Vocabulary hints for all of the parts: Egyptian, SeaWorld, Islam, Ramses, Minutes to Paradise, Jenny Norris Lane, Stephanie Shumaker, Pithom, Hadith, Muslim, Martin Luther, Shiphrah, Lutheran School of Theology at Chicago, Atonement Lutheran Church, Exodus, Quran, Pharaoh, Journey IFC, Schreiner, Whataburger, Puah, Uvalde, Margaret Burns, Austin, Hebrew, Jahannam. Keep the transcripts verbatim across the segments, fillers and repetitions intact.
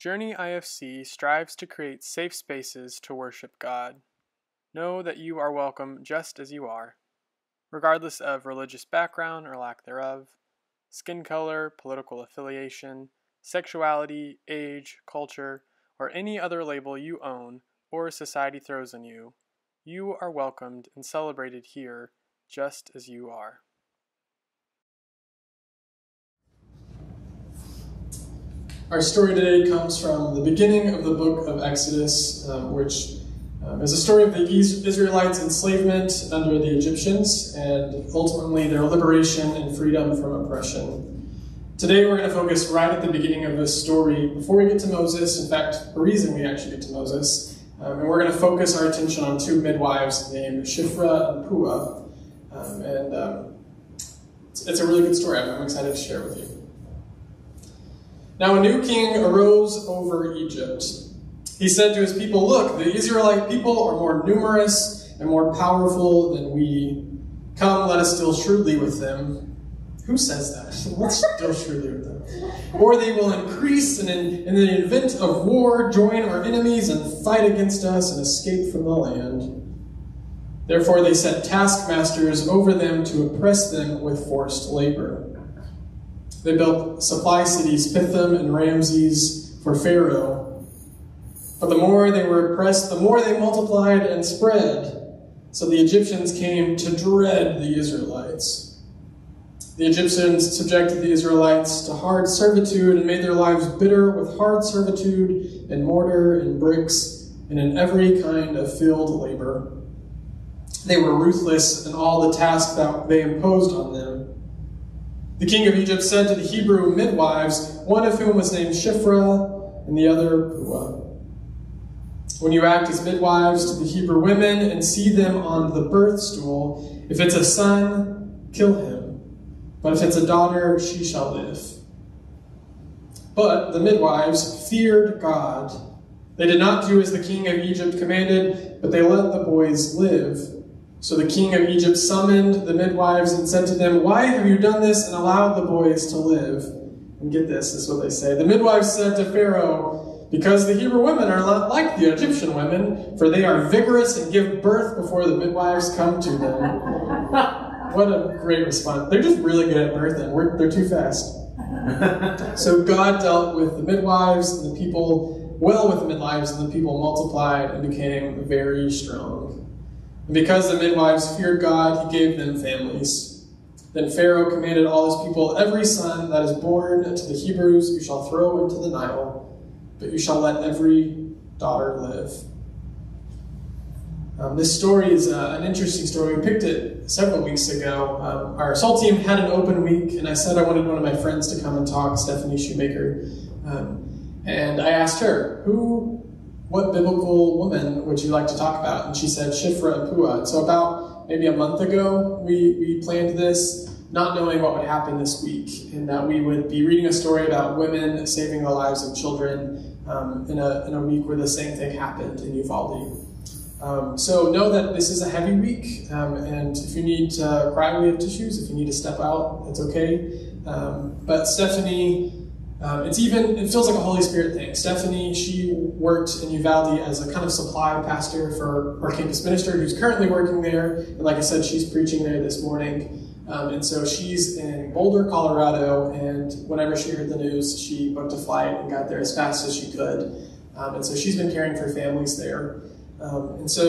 Journey I F C strives to create safe spaces to worship God. Know that you are welcome just as you are, regardless of religious background or lack thereof, skin color, political affiliation, sexuality, age, culture, or any other label you own or society throws on you. You are welcomed and celebrated here just as you are. Our story today comes from the beginning of the book of Exodus, um, which um, is a story of the Israelites' enslavement under the Egyptians and ultimately their liberation and freedom from oppression. Today we're going to focus right at the beginning of this story before we get to Moses, in fact, the reason we actually get to Moses, um, and we're going to focus our attention on two midwives named Shiphrah and Puah, um, and um, it's, it's a really good story. I'm excited to share with you. Now a new king arose over Egypt. He said to his people, "Look, the Israelite people are more numerous and more powerful than we. Come, let us deal shrewdly with them." Who says that? Let's deal shrewdly with them. "Or they will increase and in, in the event of war, join our enemies and fight against us and escape from the land." Therefore they set taskmasters over them to oppress them with forced labor. They built supply cities, Pithom and Ramses, for Pharaoh. But the more they were oppressed, the more they multiplied and spread. So the Egyptians came to dread the Israelites. The Egyptians subjected the Israelites to hard servitude and made their lives bitter with hard servitude and mortar and bricks and in every kind of field labor. They were ruthless in all the tasks that they imposed on them. The king of Egypt said to the Hebrew midwives, one of whom was named Shiphrah and the other Puah, "When you act as midwives to the Hebrew women and see them on the birth stool, if it's a son, kill him. But if it's a daughter, she shall live." But the midwives feared God. They did not do as the king of Egypt commanded, but they let the boys live. So the king of Egypt summoned the midwives and said to them, "Why have you done this and allowed the boys to live?" And get this, this is what they say. The midwives said to Pharaoh, "Because the Hebrew women are not like the Egyptian women, for they are vigorous and give birth before the midwives come to them." What a great response. They're just really good at birthing. We're, they're too fast. So God dealt with the midwives and the people, well with the midwives, and the people multiplied and became very strong. And because the midwives feared God, he gave them families. Then Pharaoh commanded all his people, "Every son that is born to the Hebrews you shall throw into the Nile, but you shall let every daughter live." Um, this story is uh, an interesting story. We picked it several weeks ago. Um, our soul team had an open week, and I said I wanted one of my friends to come and talk, Stephanie Shumaker. Um, and I asked her, who... what biblical woman would you like to talk about? And she said Shiphrah and Puah. So about maybe a month ago, we, we planned this, not knowing what would happen this week, and that we would be reading a story about women saving the lives of children um, in, a, in a week where the same thing happened in Uvalde. Um, so know that this is a heavy week, um, and if you need to cry, we have tissues. If you need to step out, it's okay. Um, but Stephanie, Um, it's even, it feels like a Holy Spirit thing. Stephanie, she worked in Uvalde as a kind of supply pastor for our campus minister who's currently working there. And like I said, she's preaching there this morning. Um, and so she's in Boulder, Colorado, and whenever she heard the news, she booked a flight and got there as fast as she could. Um, and so she's been caring for families there. Um, and so,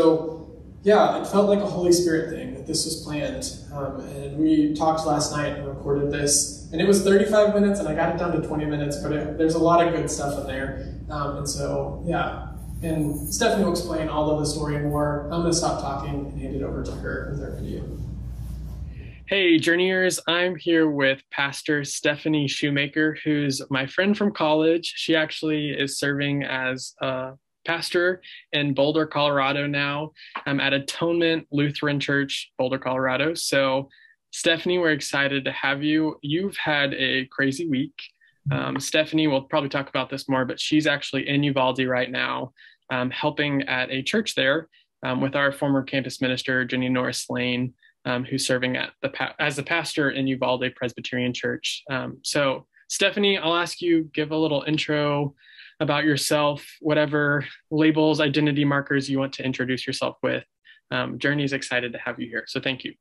yeah, it felt like a Holy Spirit thing that this was planned. Um, and we talked last night and recorded this. And it was thirty-five minutes, and I got it down to twenty minutes, but it, there's a lot of good stuff in there. Um, and so, yeah. And Stephanie will explain all of the story and more. I'm going to stop talking and hand it over to her with her video. Hey, Journeyers. I'm here with Pastor Stephanie Shumaker, who's my friend from college. She actually is serving as a pastor in Boulder, Colorado now. I'm at Atonement Lutheran Church, Boulder, Colorado. So Stephanie, we're excited to have you. You've had a crazy week. Um, Stephanie will probably talk about this more, but she's actually in Uvalde right now, um, helping at a church there um, with our former campus minister, Jenny Norris Lane, um, who's serving at the pa as the pastor in Uvalde Presbyterian Church. Um, so Stephanie, I'll ask you, give a little intro about yourself, whatever labels, identity markers you want to introduce yourself with. Um, Journey's excited to have you here. So thank you.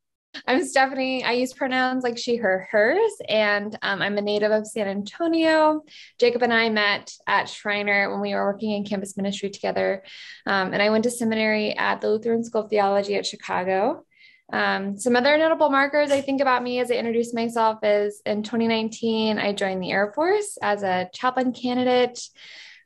I'm Stephanie. I use pronouns like she, her, hers, and um, I'm a native of San Antonio. Jacob and I met at Schreiner when we were working in campus ministry together. Um, and I went to seminary at the Lutheran School of Theology at Chicago. Um, some other notable markers I think about me as I introduce myself is in twenty nineteen, I joined the Air Force as a chaplain candidate.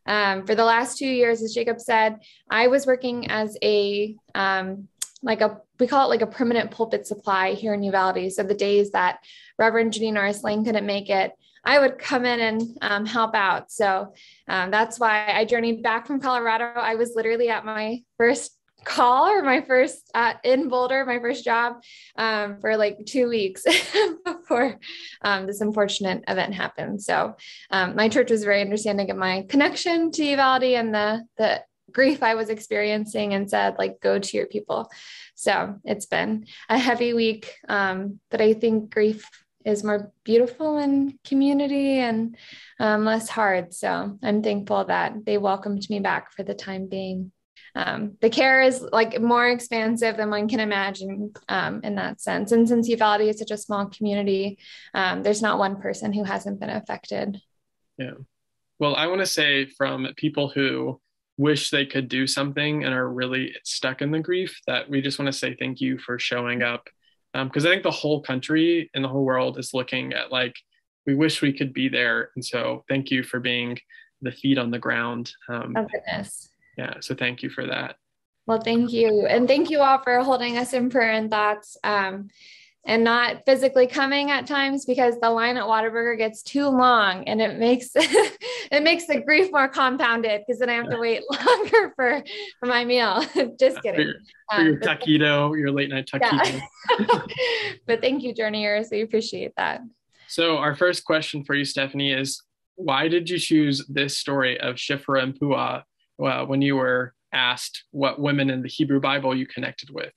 Um, for the last two years, as Jacob said, I was working as a, um, like a, we call it like a permanent pulpit supply here in Uvalde. So the days that Reverend Jenny Norris Lane couldn't make it, I would come in and um, help out. So um, that's why I journeyed back from Colorado. I was literally at my first call or my first uh, in Boulder, my first job um, for like two weeks before um, this unfortunate event happened. So um, my church was very understanding of my connection to Uvalde and the, the grief I was experiencing and said, like, go to your people. So it's been a heavy week, um, but I think grief is more beautiful in community and um, less hard. So I'm thankful that they welcomed me back for the time being. Um, the care is like more expansive than one can imagine um, in that sense. And since Uvalde is such a small community, um, there's not one person who hasn't been affected. Yeah. Well, I want to say from people who wish they could do something and are really stuck in the grief that we just want to say thank you for showing up. Um, because I think the whole country and the whole world is looking at like, we wish we could be there. And so thank you for being the feet on the ground. Um, oh, goodness. Yeah. So thank you for that. Well, thank you. And thank you all for holding us in prayer and thoughts um, and not physically coming at times because the line at Whataburger gets too long and it makes, it makes the grief more compounded because then I have to wait longer for, for my meal. Just kidding. For your, for your taquito, your late night taquito. Yeah. But thank you, Journeyers. We appreciate that. So our first question for you, Stephanie, is why did you choose this story of Shiphrah and Puah? Well, when you were asked what women in the Hebrew Bible you connected with?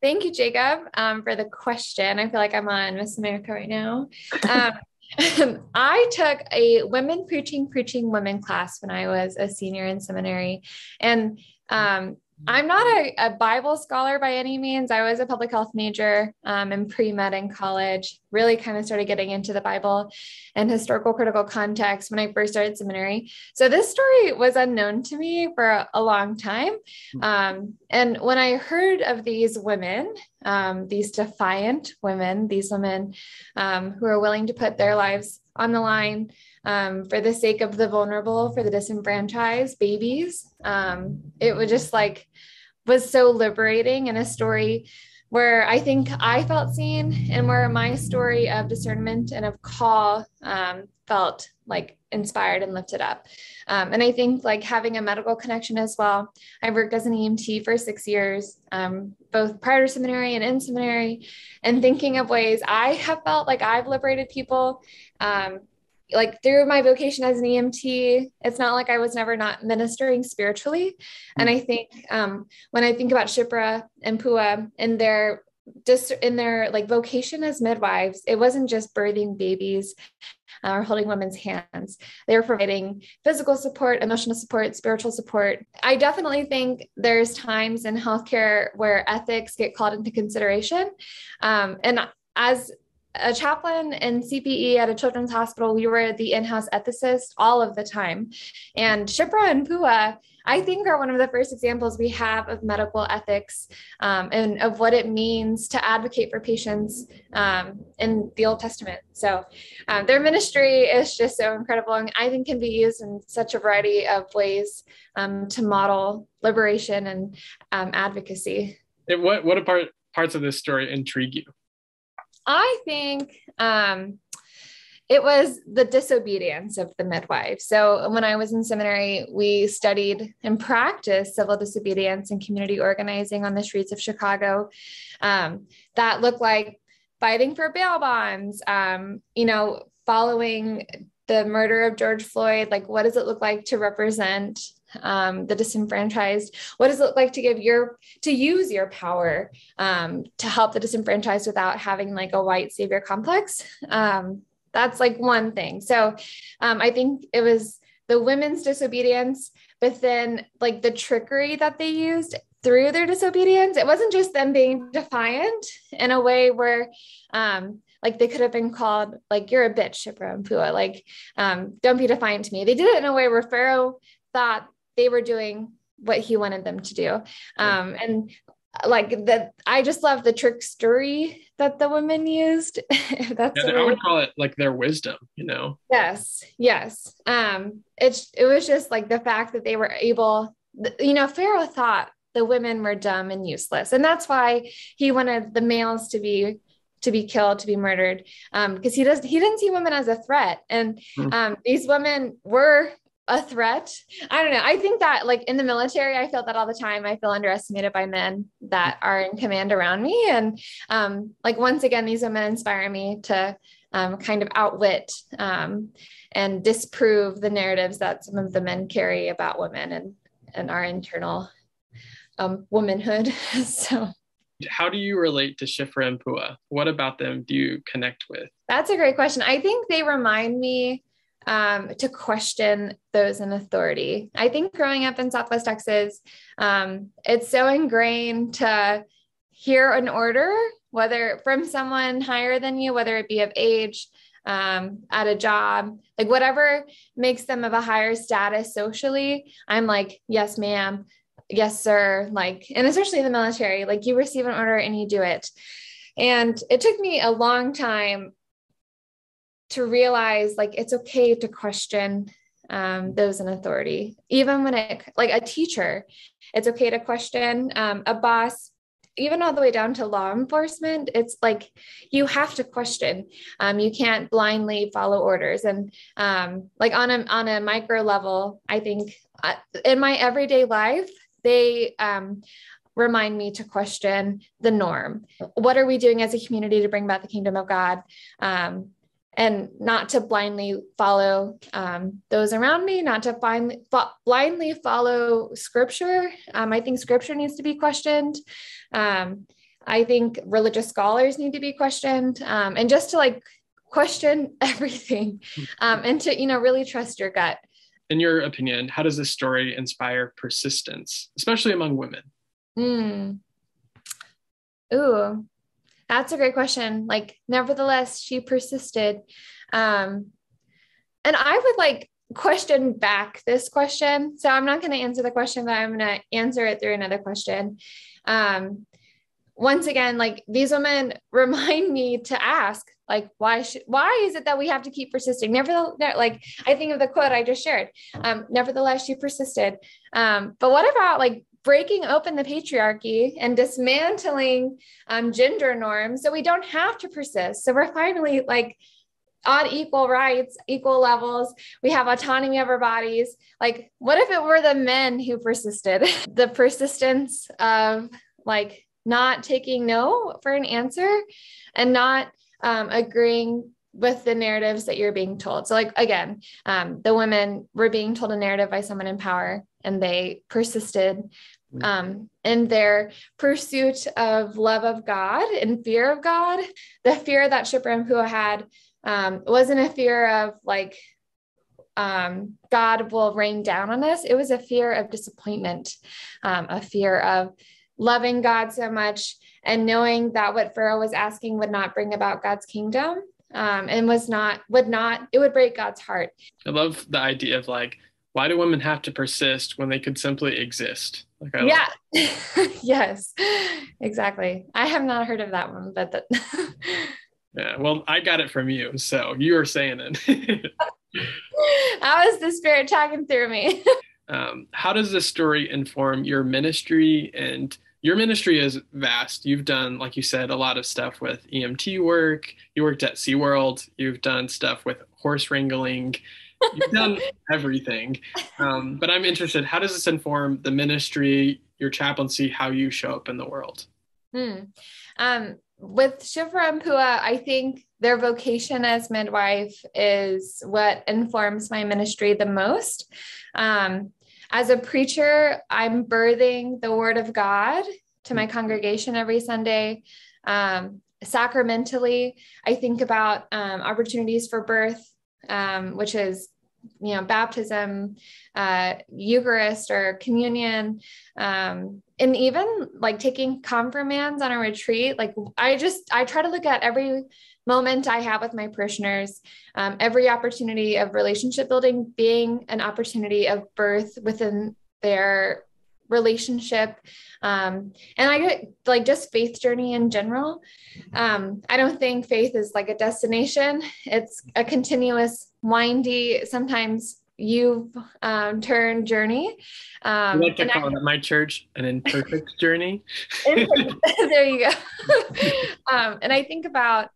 Thank you, Jacob, um, for the question. I feel like I'm on Miss America right now. Um, I took a women preaching, preaching women class when I was a senior in seminary. And um, I'm not a, a Bible scholar by any means. I was a public health major um, in pre-med in college, really kind of started getting into the Bible and historical critical context when I first started seminary. So this story was unknown to me for a, a long time. Um, and when I heard of these women, um, these defiant women, these women um, who are willing to put their lives on the line um, for the sake of the vulnerable, for the disenfranchised babies. Um, it was just like, was so liberating, and a story where I think I felt seen and where my story of discernment and of call um, felt like inspired and lifted up. Um, and I think like having a medical connection as well. I worked as an E M T for six years, um, both prior to seminary and in seminary, and thinking of ways I have felt like I've liberated people. Um, like through my vocation as an E M T, it's not like I was never not ministering spiritually. And I think um, when I think about Shiphrah and Puah and their just in their like vocation as midwives, it wasn't just birthing babies uh, or holding women's hands. They were providing physical support, emotional support, spiritual support. I definitely think there's times in healthcare where ethics get called into consideration. Um, and as a chaplain in C P E at a children's hospital, we were the in-house ethicist all of the time. And Shiphrah and Puah, I think, are one of the first examples we have of medical ethics um, and of what it means to advocate for patients um, in the Old Testament. So um, their ministry is just so incredible and I think can be used in such a variety of ways um, to model liberation and um, advocacy. And what, what part, parts of this story intrigue you? I think um, it was the disobedience of the midwife. So when I was in seminary, we studied and practiced civil disobedience and community organizing on the streets of Chicago. Um, that looked like fighting for bail bonds, um, you know, following the murder of George Floyd. Like, what does it look like to represent um, the disenfranchised? What does it look like to give your, to use your power, um, to help the disenfranchised without having like a white savior complex? Um, that's like one thing. So, um, I think it was the women's disobedience, but then like the trickery that they used through their disobedience. It wasn't just them being defiant in a way where um, like they could have been called like, you're a bitch, Shiphrah and Puah, like um, don't be defiant to me. They did it in a way where Pharaoh thought they were doing what he wanted them to do. Um, and like that, I just love the trickstery that the women used. That's yeah, I would call it like their wisdom, you know? Yes. Yes. Um, it, it was just like the fact that they were able, you know, Pharaoh thought the women were dumb and useless. And that's why he wanted the males to be, to be killed, to be murdered. Um, cause he does, he didn't see women as a threat. And, mm-hmm. um, these women were a threat. I don't know. I think that like in the military, I feel that all the time. I feel underestimated by men that are in command around me. And, um, like, once again, these women inspire me to, um, kind of outwit, um, and disprove the narratives that some of the men carry about women and, and our internal, um, womanhood. So. How do you relate to Shiphrah and Puah? What about them do you connect with? That's a great question. I think they remind me um, to question those in authority. I think growing up in Southwest Texas, um, it's so ingrained to hear an order, whether from someone higher than you, whether it be of age, um, at a job, like whatever makes them of a higher status socially. I'm like, yes, ma'am. Yes, sir. Like, and especially in the military, like you receive an order and you do it. And it took me a long time to realize like, it's okay to question um, those in authority, even when it, like a teacher, it's okay to question um, a boss, even all the way down to law enforcement. It's like, you have to question, um, you can't blindly follow orders. And um, like on a, on a micro level, I think uh, in my everyday life, they um, remind me to question the norm. What are we doing as a community to bring about the kingdom of God? Um, and not to blindly follow um, those around me, not to blindly, fo- blindly follow scripture. Um, I think scripture needs to be questioned. Um, I think religious scholars need to be questioned, um, and just to like question everything, um, and to, you know, really trust your gut. In your opinion, how does this story inspire persistence, especially among women? Mm. Ooh, that's a great question. Like, nevertheless, she persisted. Um, and I would like question back this question. So I'm not going to answer the question, but I'm going to answer it through another question. Um, once again, like these women remind me to ask, like, why should, why is it that we have to keep persisting? Nevertheless, like, I think of the quote I just shared, um, nevertheless, she persisted. Um, but what about like breaking open the patriarchy and dismantling um, gender norms so we don't have to persist? So we're finally like on equal rights, equal levels. We have autonomy of our bodies. Like, what if it were the men who persisted? The persistence of like not taking no for an answer and not um, agreeing with the narratives that you're being told. So like, again, um, the women were being told a narrative by someone in power, and they persisted um, in their pursuit of love of God and fear of God. The fear that Shiphrah and Puah had um, wasn't a fear of like, um, God will rain down on us. It was a fear of disappointment, um, a fear of loving God so much and knowing that what Pharaoh was asking would not bring about God's kingdom. Um, and was not, would not, it would break God's heart. I love the idea of like, why do women have to persist when they could simply exist? Like, I yeah. Yes, exactly. I have not heard of that one, but that. Yeah. Well, I got it from you. So you were saying it. That was the spirit talking through me. um, how does this story inform your ministry? And your ministry is vast. You've done, like you said, a lot of stuff with E M T work. You worked at SeaWorld. You've done stuff with horse wrangling. You've done everything. Um, but I'm interested, how does this inform the ministry, your chaplaincy, how you show up in the world? Hmm. Um, with Shiphrah and Puah, I think their vocation as midwife is what informs my ministry the most. Um, As a preacher, I'm birthing the word of God to my congregation every Sunday. Um, sacramentally, I think about um, opportunities for birth, um, which is you know, baptism, uh, Eucharist or communion, um, and even like taking confirmands on a retreat. Like I just, I try to look at every moment I have with my parishioners, um, every opportunity of relationship building being an opportunity of birth within their relationship. Um, and I get like just faith journey in general. Um, I don't think faith is like a destination. It's a continuous, windy, sometimes you've um, turned journey. Um, I like to call I, it my church an imperfect journey. There you go. um, and I think about,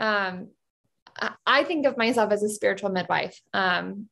um, I think of myself as a spiritual midwife. Um,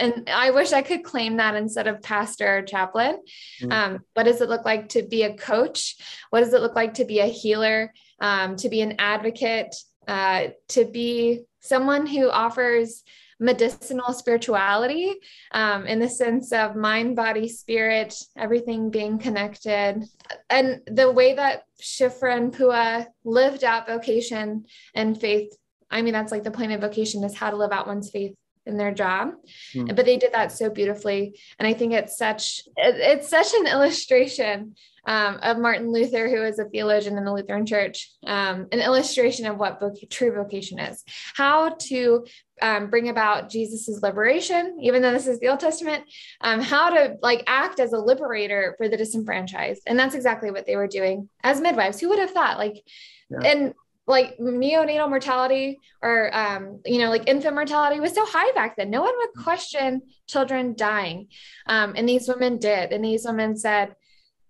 And I wish I could claim that instead of pastor or chaplain. Um, what does it look like to be a coach? What does it look like to be a healer, um, to be an advocate, uh, to be someone who offers medicinal spirituality um, in the sense of mind, body, spirit, everything being connected? And the way that Shiphrah and Puah lived out vocation and faith, I mean, that's like the point of vocation, is how to live out one's faith in their job. Mm. But they did that so beautifully. And I think it's such, it's such an illustration um, of Martin Luther, who is a theologian in the Lutheran Church, um, an illustration of what voc- true vocation is, how to um, bring about Jesus's liberation, even though this is the Old Testament, um, how to like act as a liberator for the disenfranchised. And that's exactly what they were doing as midwives. Who would have thought? Like, yeah. and like neonatal mortality or, um, you know, like infant mortality was so high back then. No one would question children dying. Um, and these women did. And these women said,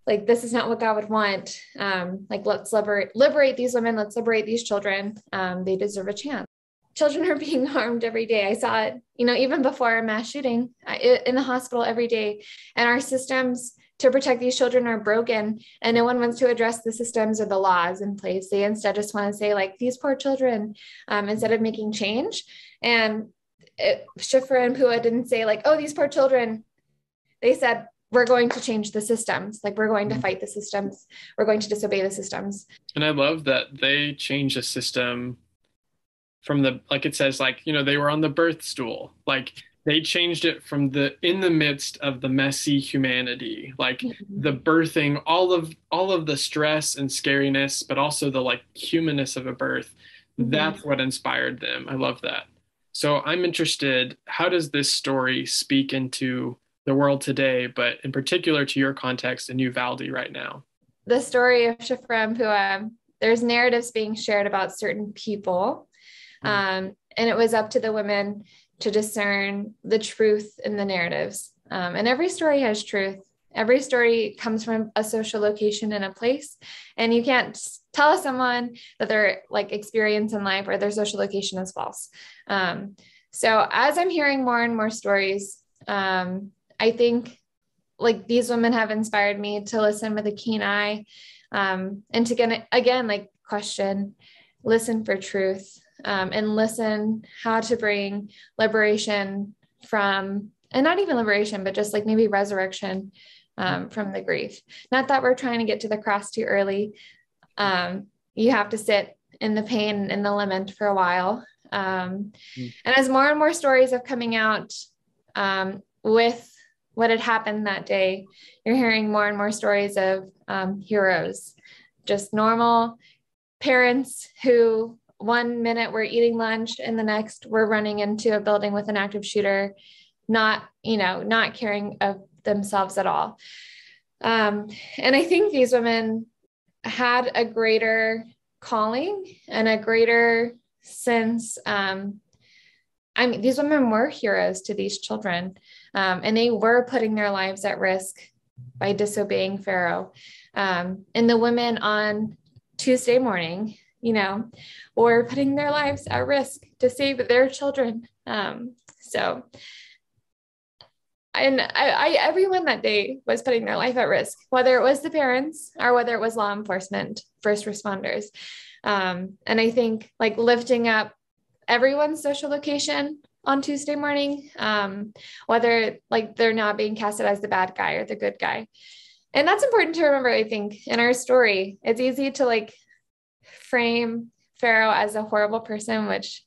like, this is not what God would want. Um, like, let's liberate, liberate these women. Let's liberate these children. Um, they deserve a chance. Children are being harmed every day. I saw it, you know, even before a mass shooting I, in the hospital every day. And our systems to protect these children are broken, and no one wants to address the systems or the laws in place. They instead just want to say, like, these poor children, um, instead of making change. And it, Shiphrah and Puah didn't say, like, oh, these poor children. They said, we're going to change the systems. Like, we're going to fight the systems. We're going to disobey the systems. And I love that they changed the system from the, like it says, like, you know, they were on the birth stool. Like, they changed it from the, in the midst of the messy humanity, like the birthing, all of, all of the stress and scariness, but also the like humanness of a birth. Mm-hmm. That's what inspired them. I love that. So I'm interested, how does this story speak into the world today, but in particular to your context in Uvalde right now? The story of Shiphrah and Puah, there's narratives being shared about certain people. Mm-hmm. Um, and it was up to the women to discern the truth in the narratives. Um, and every story has truth. Every story comes from a social location and a place. And you can't tell someone that their like experience in life or their social location is false. Um, so as I'm hearing more and more stories, um, I think like these women have inspired me to listen with a keen eye um, and to get, again, like question, listen for truth. Um, and listen how to bring liberation from, and not even liberation, but just like maybe resurrection um, from the grief. Not that we're trying to get to the cross too early. Um, you have to sit in the pain and the lament for a while. Um, and as more and more stories are coming out um, with what had happened that day, you're hearing more and more stories of um, heroes, just normal parents who one minute we're eating lunch and the next we're running into a building with an active shooter, not, you know, not caring of themselves at all. Um, and I think these women had a greater calling and a greater sense. Um, I mean, these women were heroes to these children, um, and they were putting their lives at risk by disobeying Pharaoh. Um, and the women on Tuesday morning, you know, or putting their lives at risk to save their children. Um, so, and I, I, everyone that day was putting their life at risk, whether it was the parents or whether it was law enforcement, first responders. Um, and I think like lifting up everyone's social location on Tuesday morning, um, whether like they're not being casted as the bad guy or the good guy. And that's important to remember, I think, in our story. It's easy to like frame Pharaoh as a horrible person, which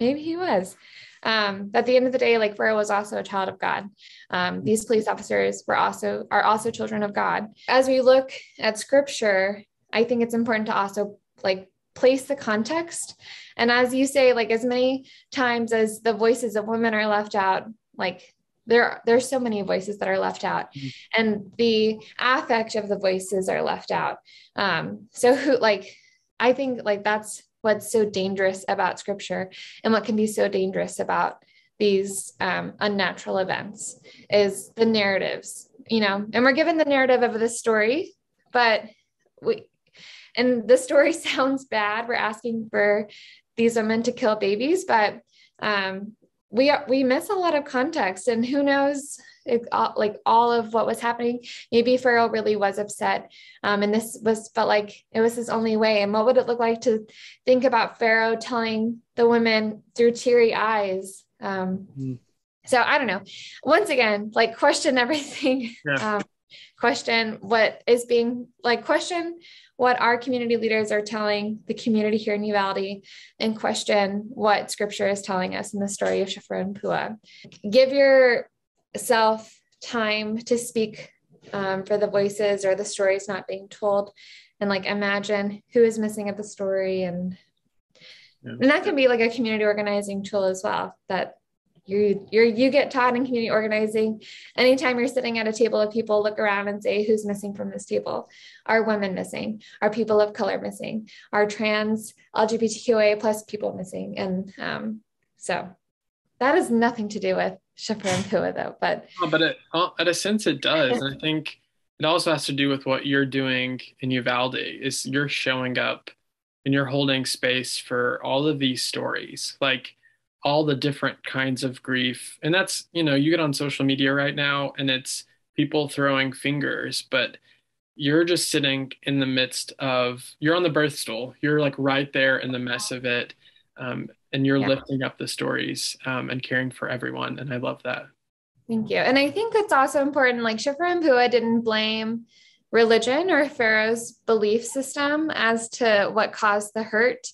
maybe he was, Um, at the end of the day, like Pharaoh was also a child of God. Um, these police officers were also are also children of God. As we look at scripture, I think it's important to also like place the context. And as you say, like as many times as the voices of women are left out, like there, there's so many voices that are left out, mm-hmm. and the affect of the voices are left out. Um, so who, like, I think like that's what's so dangerous about scripture and what can be so dangerous about these um, unnatural events is the narratives, you know, and we're given the narrative of this story, but we, and the story sounds bad. We're asking for these women to kill babies, but um, we are, we miss a lot of context, and who knows if all, like all of what was happening. Maybe Pharaoh really was upset. Um, and this was felt like it was his only way. And what would it look like to think about Pharaoh telling the women through teary eyes? Um, mm-hmm. So I don't know, once again, like question everything, yeah. um, question what is being like, question what our community leaders are telling the community here in Uvalde, and question what scripture is telling us in the story of Shiphrah and Puah. Give yourself time to speak um, for the voices or the stories not being told, and like imagine who is missing at the story. And, yeah. and that can be like a community organizing tool as well, that you you you get taught in community organizing. Anytime you're sitting at a table of people, look around and say, who's missing from this table? Are women missing? Are people of color missing? Are trans L G B T Q I A plus people missing? And um, so that has nothing to do with Shiphrah and Puah though. But, oh, but it, well, at a sense it does. And I think it also has to do with what you're doing in Uvalde is you're showing up and you're holding space for all of these stories. Like, all the different kinds of grief. And that's, you know, you get on social media right now and it's people throwing fingers, but you're just sitting in the midst of, you're on the birth stool. You're like right there in the mess of it. Um, and you're yeah. lifting up the stories um, and caring for everyone. And I love that. Thank you. And I think it's also important, like Shiphrah and Puah didn't blame religion or Pharaoh's belief system as to what caused the hurt.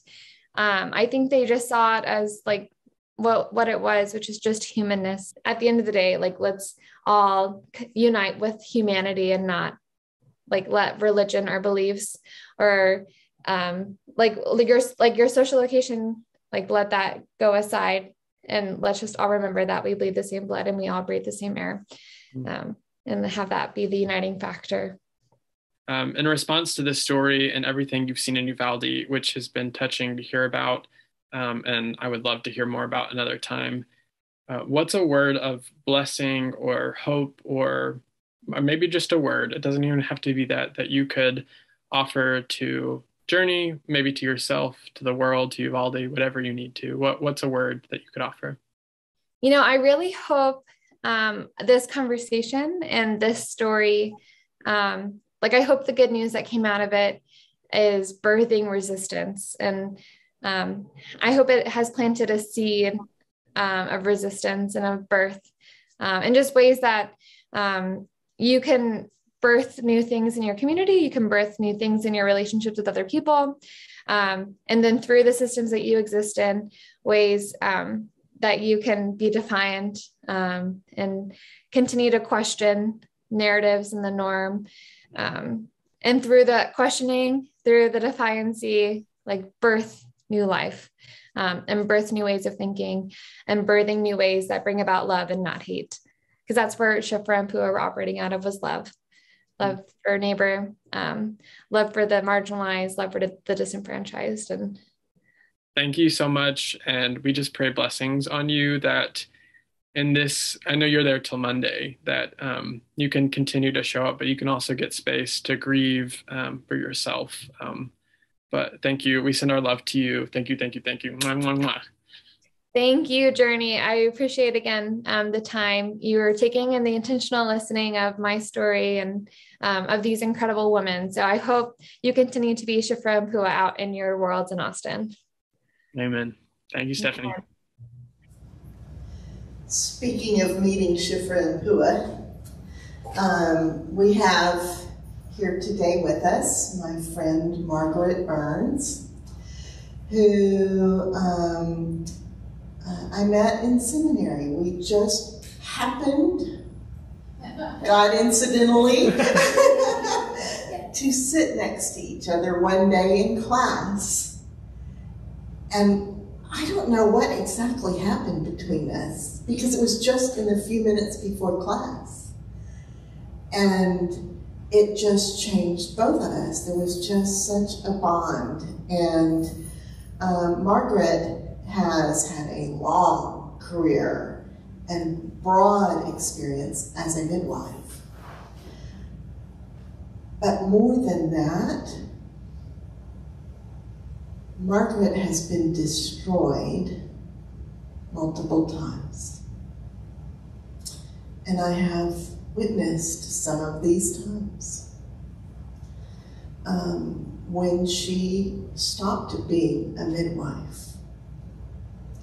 Um, I think they just saw it as like, What, what it was, which is just humanness. At the end of the day, like let's all unite with humanity and not like let religion or beliefs or um, like, like your, like your social location, like let that go aside. And let's just all remember that we bleed the same blood and we all breathe the same air, um, and have that be the uniting factor. Um, in response to this story and everything you've seen in Uvalde, which has been touching to hear about, Um, and I would love to hear more about another time. Uh, what's a word of blessing or hope, or, or maybe just a word? It doesn't even have to be that, that you could offer to Journey, maybe to yourself, to the world, to Uvalde, whatever you need to. What, what's a word that you could offer? You know, I really hope um, this conversation and this story, um, like I hope the good news that came out of it is birthing resistance, and Um, I hope it has planted a seed um, of resistance and of birth, um, and just ways that um, you can birth new things in your community. You can birth new things in your relationships with other people. Um, and then through the systems that you exist in, ways um, that you can be defiant um, and continue to question narratives and the norm. Um, and through the questioning, through the defiancy, like birth new life, um, and birth new ways of thinking, and birthing new ways that bring about love and not hate. Because that's where Shiphrah and Puah were operating out of, was love. Love for neighbor, um, love for the marginalized, love for the disenfranchised. And thank you so much. And we just pray blessings on you that in this, I know you're there till Monday, that um, you can continue to show up, but you can also get space to grieve um, for yourself. Um, But thank you. We send our love to you. Thank you. Thank you. Thank you. Mwah, mwah, mwah. Thank you, Journey. I appreciate again um, the time you are taking and the intentional listening of my story and um, of these incredible women. So I hope you continue to be Shiphrah and Puah out in your worlds in Austin. Amen. Thank you, Stephanie. Amen. Speaking of meeting Shiphrah and Puah, um, we have here today with us my friend Margaret Burns, who um, uh, I met in seminary. We just happened, God incidentally, to sit next to each other one day in class. And I don't know what exactly happened between us, because it was just in the few minutes before class. And it just changed both of us. There was just such a bond. And um, Margaret has had a long career and broad experience as a midwife. But more than that, Margaret has been destroyed multiple times. And I have witnessed some of these times. Um, when she stopped being a midwife,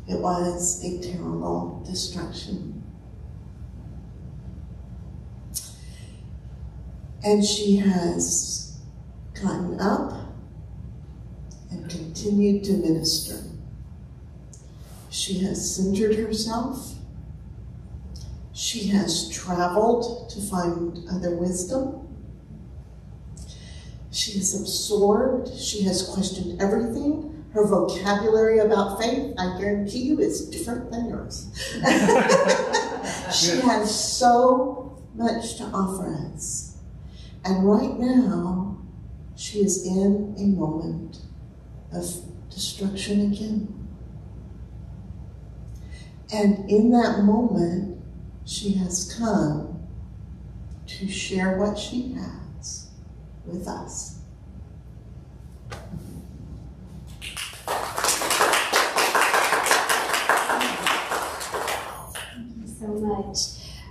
it was a terrible destruction. And she has gotten up and continued to minister. She has centered herself. She has traveled to find other wisdom. She has absorbed, she has questioned everything. Her vocabulary about faith, I guarantee you, is different than yours. She has so much to offer us. And right now, she is in a moment of destruction again. And in that moment, she has come to share what she has with us. Much.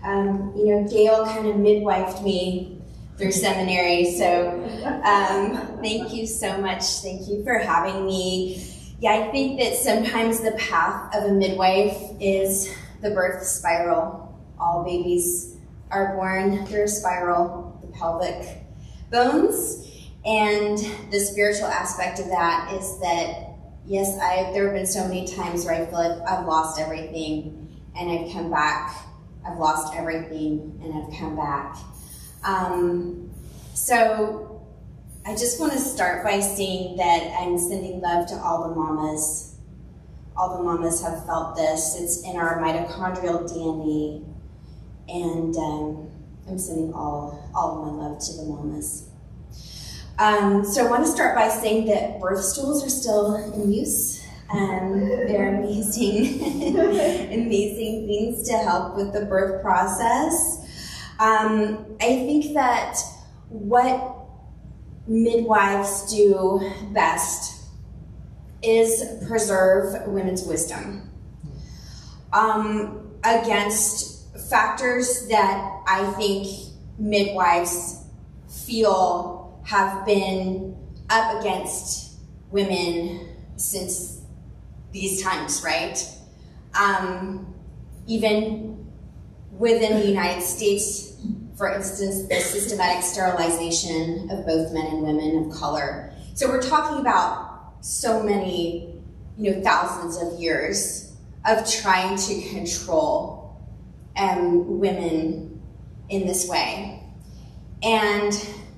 Um, you know, Gail kind of midwifed me through seminary, so um, thank you so much. Thank you for having me. Yeah, I think that sometimes the path of a midwife is the birth spiral. All babies are born through a spiral, the pelvic bones, and the spiritual aspect of that is that, yes, I there have been so many times where I feel like I've lost everything. And I've come back, I've lost everything, and I've come back. Um, so I just want to start by saying that I'm sending love to all the mamas. All the mamas have felt this. It's in our mitochondrial D N A. And um, I'm sending all, all of my love to the mamas. Um, so I want to start by saying that birth stools are still in use. Um, they're amazing, amazing things to help with the birth process. Um, I think that what midwives do best is preserve women's wisdom um, against factors that I think midwives feel have been up against women since these times, right? Um, even within the United States, for instance, the systematic sterilization of both men and women of color. So we're talking about so many, you know, thousands of years of trying to control um, women in this way. And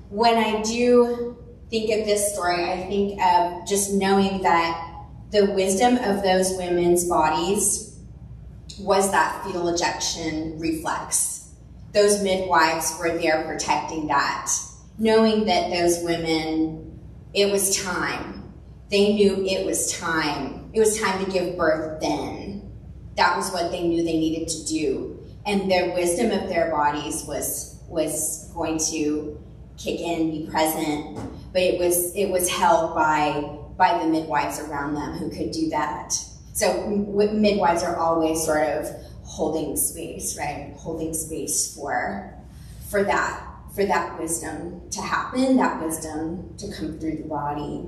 when I do think of this story, I think of just knowing that the wisdom of those women's bodies was that fetal ejection reflex. Those midwives were there protecting that, knowing that those women, it was time. They knew it was time. It was time to give birth then. That was what they knew they needed to do. And their wisdom of their bodies was, was going to kick in, be present, but it was, it was held by by the midwives around them who could do that. So midwives are always sort of holding space, right? Holding space for, for that, for that wisdom to happen, that wisdom to come through the body.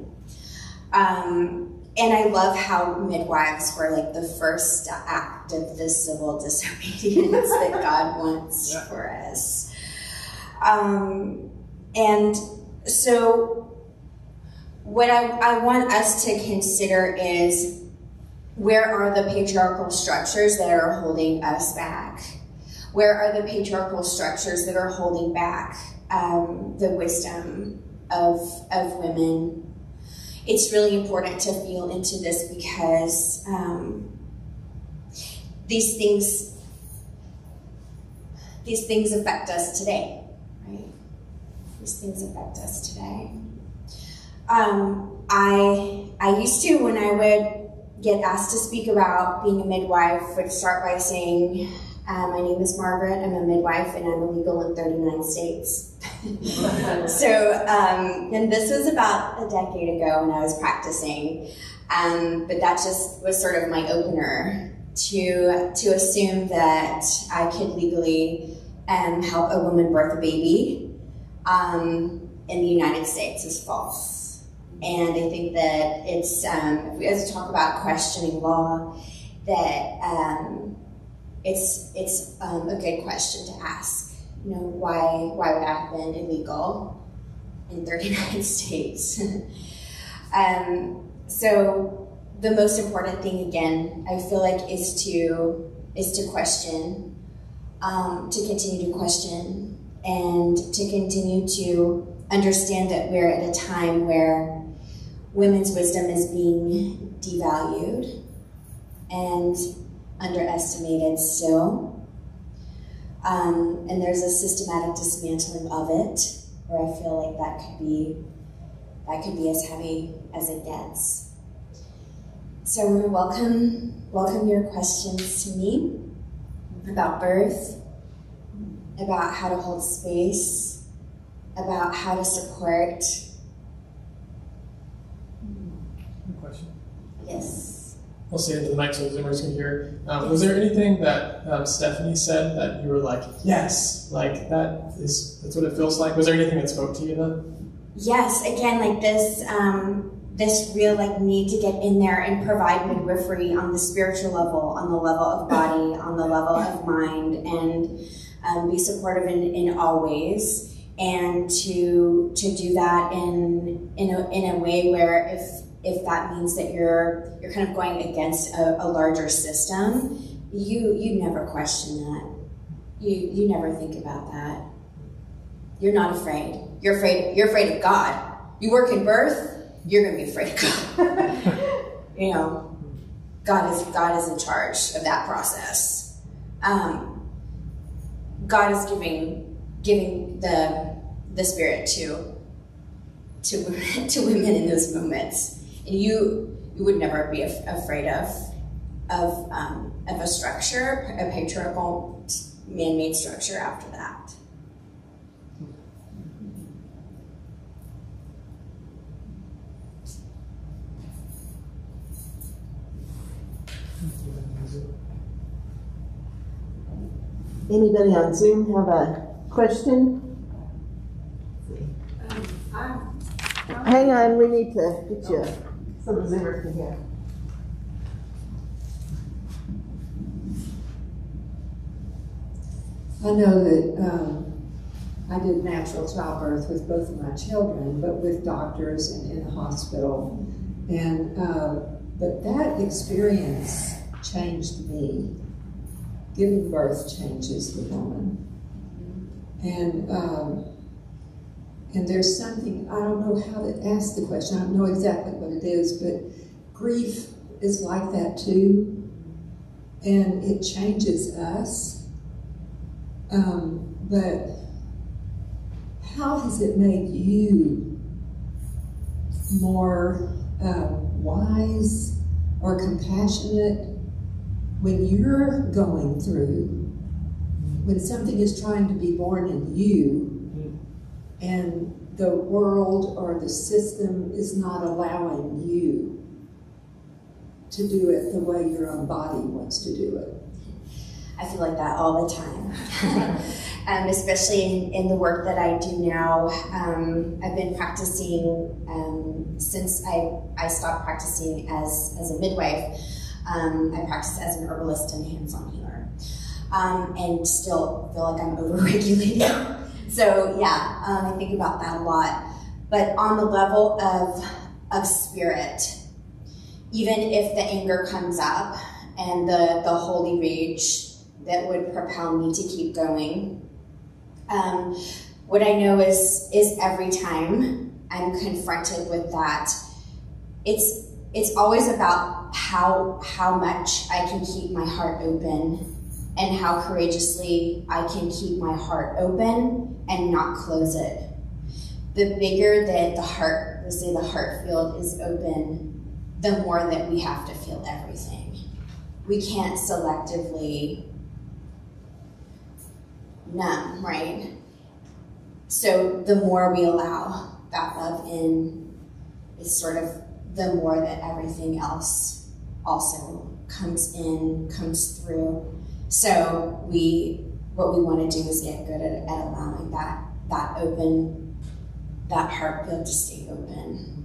Um, and I love how midwives were like the first act of the civil disobedience that God wants yeah. for us. Um, and so, what I, I want us to consider is Where are the patriarchal structures that are holding us back? Where are the patriarchal structures that are holding back um, the wisdom of, of women? It's really important to feel into this because um, these things these things affect us today, right? These things affect us today. Um, I, I used to, when I would get asked to speak about being a midwife, would start by saying, Um, my name is Margaret, I'm a midwife, and I'm illegal in thirty-nine states. So, um, and this was about a decade ago when I was practicing, um, but that just was sort of my opener to, to assume that I could legally um, help a woman birth a baby um, in the United States is false. And I think that it's, um, if we have to talk about questioning law, that um, It's it's um, a good question to ask. You know, why why would I have been illegal in thirty-nine states? um, so the most important thing, again, I feel like, is to is to question, um, to continue to question, and to continue to understand that we're at a time where women's wisdom is being devalued and underestimated still, um, and there's a systematic dismantling of it, where I feel like that could be that could be as heavy as it gets. So I'm going to welcome welcome your questions to me about birth, about how to hold space, about how to support. Good question. Yes. We'll see it into the mic so the Zoomers can hear. Um, was there anything that um, Stephanie said that you were like, yes, like that is, that's what it feels like? Was there anything that spoke to you then? Yes, again, like this, um, this real like need to get in there and provide midwifery on the spiritual level, on the level of body, on the level of mind, and um, be supportive in, in all ways, and to to do that in in a, in a way where if. If that means that you're you're kind of going against a, a larger system, you you never question that. You you never think about that. You're not afraid. You're afraid. You're afraid of God. You work in birth. You're gonna be afraid of God. You know, God is God is in charge of that process. Um, God is giving giving the the spirit to to to women in those moments. You you would never be af afraid of of um, of a structure, a patriarchal man-made structure. After that, anybody on Zoom have a question? Um, I, Hang on, we need to get you. Okay. So the Zoomers can hear. I know that um, I did natural childbirth with both of my children, but with doctors and in the hospital. And uh, but that experience changed me. Giving birth changes the woman, and. Um, And there's something, I don't know how to ask the question, I don't know exactly what it is, but grief is like that too, and it changes us. Um, but how has it made you more uh, wise or compassionate when you're going through, when something is trying to be born in you, and the world or the system is not allowing you to do it the way your own body wants to do it? I feel like that all the time, um, especially in, in the work that I do now. Um, I've been practicing um, since I, I stopped practicing as, as a midwife. Um, I practice as an herbalist and hands-on healer, um, and still feel like I'm overregulated. So yeah, um, I think about that a lot, but on the level of, of spirit, even if the anger comes up and the, the holy rage that would propel me to keep going. Um, what I know is, is every time I'm confronted with that, it's, it's always about how, how much I can keep my heart open and how courageously I can keep my heart open and not close it. The bigger that the heart, let's say the heart field is open, the more that we have to feel everything. We can't selectively numb, right? So the more we allow that love in, is sort of the more that everything else also comes in, comes through. So we, what we want to do is get good at, at allowing that, that open, that heart field to stay open.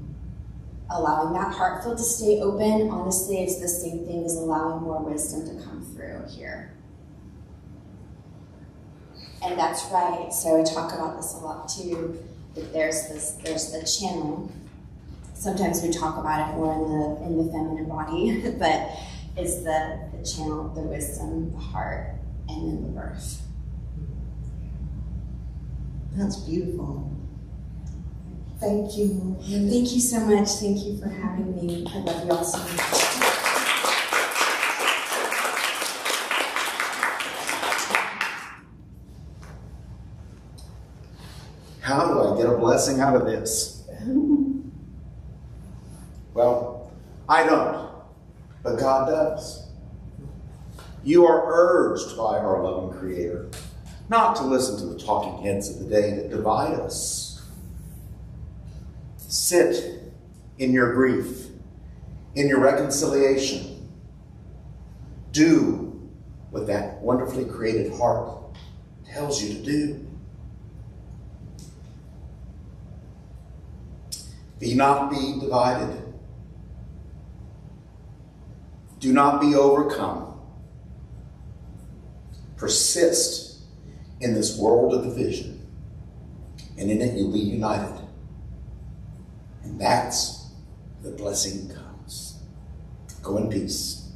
Allowing that heart field to stay open, honestly, it's the same thing as allowing more wisdom to come through here. And that's right, so I talk about this a lot too, that there's this, there's the channel. Sometimes we talk about it more in the, in the feminine body, but it's the, the channel, the wisdom, the heart, and then the birth. That's beautiful. Thank you. Thank you so much. Thank you for having me. I love you all so much. How do I get a blessing out of this? Well, I don't, but God does. You are urged by our loving Creator not to listen to the talking heads of the day that divide us. Sit in your grief, in your reconciliation. Do what that wonderfully created heart tells you to do. Be not be divided. Do not be overcome. Persist in this world of division, and in it you'll be united. And that's the blessing comes. Go in peace.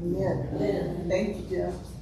Amen. Amen. Thank you, Jeff.